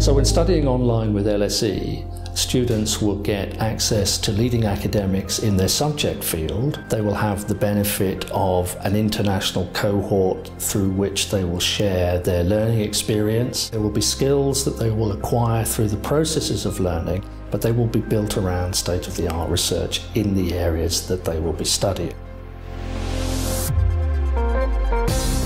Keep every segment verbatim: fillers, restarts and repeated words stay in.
So when studying online with L S E, students will get access to leading academics in their subject field. They will have the benefit of an international cohort through which they will share their learning experience. There will be skills that they will acquire through the processes of learning, but they will be built around state-of-the-art research in the areas that they will be studying.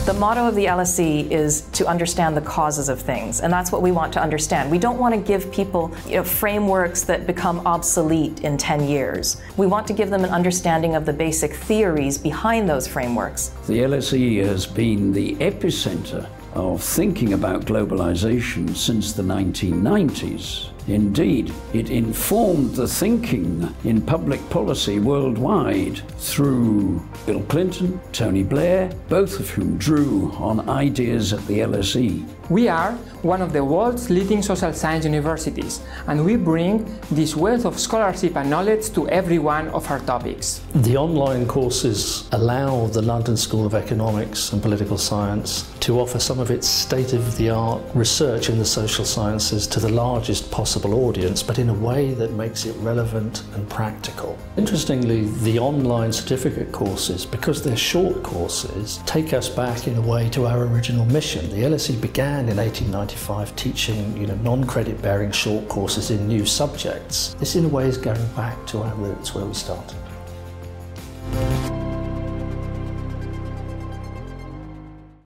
The motto of the L S E is to understand the causes of things, and that's what we want to understand. We don't want to give people you know, frameworks that become obsolete in ten years. We want to give them an understanding of the basic theories behind those frameworks. The L S E has been the epicenter of thinking about globalization since the nineteen nineties. Indeed, it informed the thinking in public policy worldwide through Bill Clinton, Tony Blair, both of whom drew on ideas at the L S E. We are one of the world's leading social science universities, and we bring this wealth of scholarship and knowledge to every one of our topics. The online courses allow the London School of Economics and Political Science to offer some of its state-of-the-art research in the social sciences to the largest possible audience, but in a way that makes it relevant and practical. Interestingly, the online certificate courses, because they're short courses, take us back in a way to our original mission. The L S E began in eighteen ninety-five teaching you know, non-credit bearing short courses in new subjects. This in a way is going back to our roots where we started.